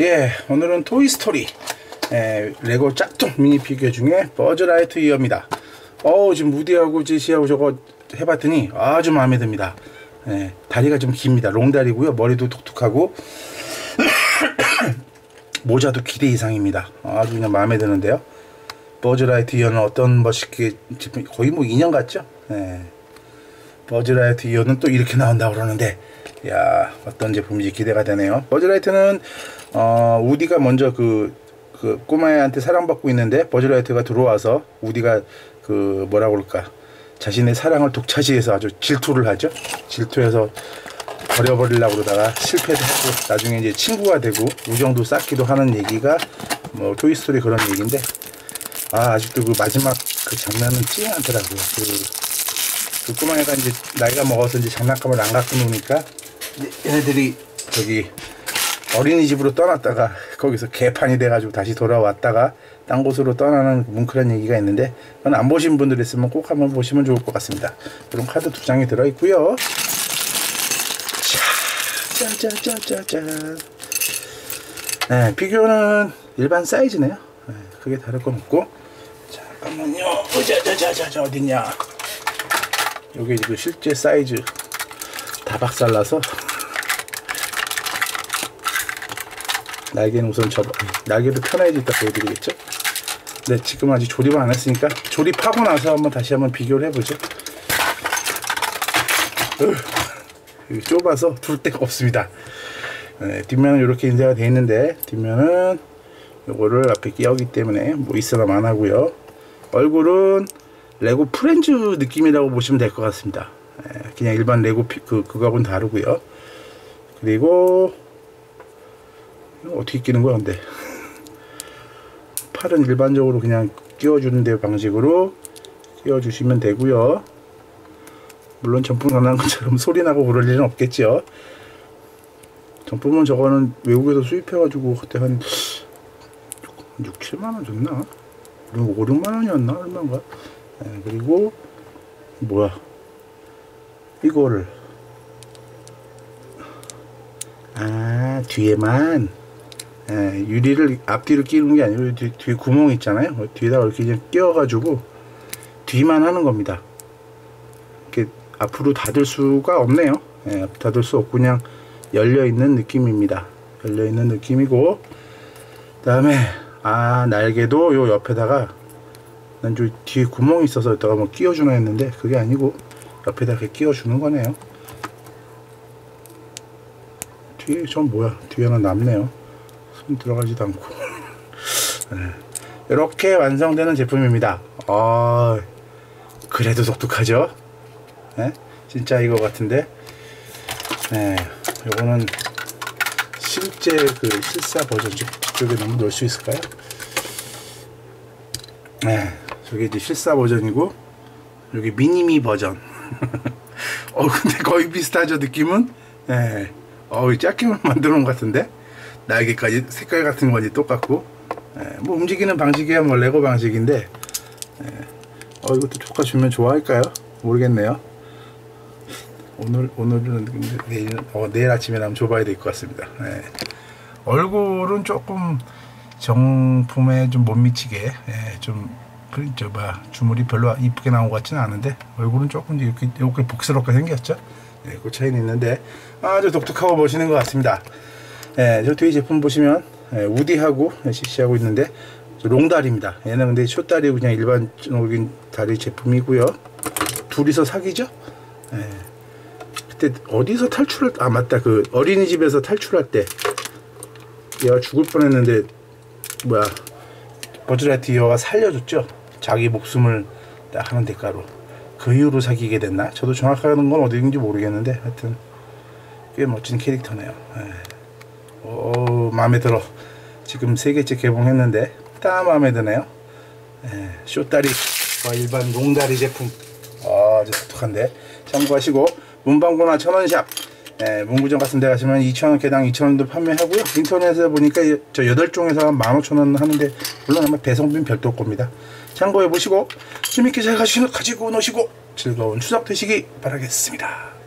예, 오늘은 토이 스토리 레고 짝퉁 미니피규어 중에 버즈 라이트이어입니다. 지금 무디하고 지시하고 저거 해봤더니 아주 마음에 듭니다. 예, 다리가 좀 깁니다. 롱다리고요. 머리도 톡톡하고 모자도 기대 이상입니다. 아주 그냥 마음에 드는데요. 버즈 라이트이어는 어떤 멋있게 거의 뭐 인형 같죠? 예. 버즈 라이트이어는 또 이렇게 나온다고 그러는데, 야, 어떤 제품인지 기대가 되네요. 버즈 라이트는 우디가 먼저 그 꼬마애한테 사랑받고 있는데 버즈 라이트가 들어와서 우디가 그 뭐라고 그럴까, 자신의 사랑을 독차지해서 아주 질투를 하죠. 질투해서 버려버리려고 그러다가 실패도 하고 나중에 이제 친구가 되고 우정도 쌓기도 하는 얘기가 뭐 토이스토리 그런 얘기인데, 아직도 그 마지막 그 장면은 찡하더라고요. 그 꼬마애가 이제 나이가 먹어서 이제 장난감을 안 갖고 노니까 얘네들이 저기 어린이집으로 떠났다가 거기서 개판이 돼가지고 다시 돌아왔다가 딴 곳으로 떠나는 뭉클한 얘기가 있는데, 그건 안 보신 분들 있으면 꼭 한번 보시면 좋을 것 같습니다. 그럼 카드 2장이 들어있고요. 짜자자자자. 네, 피규어는 일반 사이즈네요. 네, 크게 다를 건 없고. 잠깐만요. 자자자자자, 어딨냐? 요게 지금 실제 사이즈 다 박살나서. 날개는 우선 접어, 날개도 편하게 있다 보여드리겠죠? 네, 지금 아직 조립을 안 했으니까 조립하고 나서 한번 다시 한번 비교를 해보죠. 여기 좁아서 둘 데가 없습니다. 네, 뒷면은 이렇게 인쇄가 되어 있는데, 뒷면은 요거를 앞에 끼우기 때문에 뭐 있어도 안 하고요. 얼굴은 레고 프렌즈 느낌이라고 보시면 될 것 같습니다. 네, 그냥 일반 레고 그거하고는 다르고요. 그리고 어떻게 끼는 거야, 근데? 팔은 일반적으로 그냥 끼워주는 데 방식으로 끼워주시면 되고요. 물론 정품 가능한 것처럼 소리 나고 그럴 일은 없겠죠. 정품은 저거는 외국에서 수입해가지고 그때 한 6, 7만 원 줬나? 5, 6만 원이었나? 얼마인가? 네, 그리고 뭐야? 이거를 뒤에만, 예, 유리를 앞뒤로 끼는 게 아니고 뒤에 구멍 있잖아요. 뒤에다가 이렇게 그냥 끼워가지고 뒤만 하는 겁니다. 이렇게 앞으로 닫을 수가 없네요. 예, 닫을 수 없고 그냥 열려있는 느낌입니다. 열려있는 느낌이고, 그 다음에 날개도 요 옆에다가, 난 저 뒤에 구멍이 있어서 여기다가 뭐 끼워주나 했는데 그게 아니고 옆에다가 이렇게 끼워주는 거네요. 뒤에 전 뭐야, 뒤에 하나 남네요. 들어가지도 않고. 네, 이렇게 완성되는 제품입니다. 그래도 독특하죠? 네? 진짜 이거 같은데. 네, 요거는 실제 그 실사 버전, 저쪽에 너무 넣을 수 있을까요? 네, 저게 이제 실사 버전이고, 여기 미니미 버전. 근데 거의 비슷하죠, 느낌은? 네, 작게만 만들어 놓은 것 같은데. 날개까지 색깔 같은 건지 똑같고, 뭐 움직이는 방식이야 뭐 레고 방식인데, 이것도 조카 주면 좋아할까요? 모르겠네요. 오늘은 내일 아침에 한번 줘봐야 될 것 같습니다. 얼굴은 조금 정품에 좀 못 미치게, 좀 주물이 별로 이쁘게 나온 것 같지는 않은데, 얼굴은 조금 이렇게 복스럽게 생겼죠. 그 차이는 있는데 아주 독특하고 멋있는 것 같습니다. 예, 저 뒤에 제품 보시면, 우디하고 CC하고 있는데 롱다리입니다. 얘는 근데 숏다리 그냥 일반적인 다리 제품이고요. 둘이서 사귀죠? 예, 그때 어디서 탈출할, 맞다, 그 어린이집에서 탈출할 때 얘가 죽을 뻔했는데 뭐야, 버즈 라이트이어가 살려줬죠? 자기 목숨을 딱 하는 대가로. 그 이후로 사귀게 됐나? 저도 정확한 건 어디인지 모르겠는데 하여튼 꽤 멋진 캐릭터네요. 예. 마음에 들어. 지금 3개째 개봉했는데 딱 마음에 드네요. 예, 숏다리 일반 롱다리 제품 아주 독특한데 참고하시고, 문방구나 천원샵, 문구점 같은 데 가시면 2,000원 개당 2,000원도 판매하고요. 인터넷에서 보니까 저 8종에서 한 15,000원 하는데, 물론 아마 배송비는 별도일 겁니다. 참고해 보시고 재밌게 잘 가시고 즐거운 추석 되시기 바라겠습니다.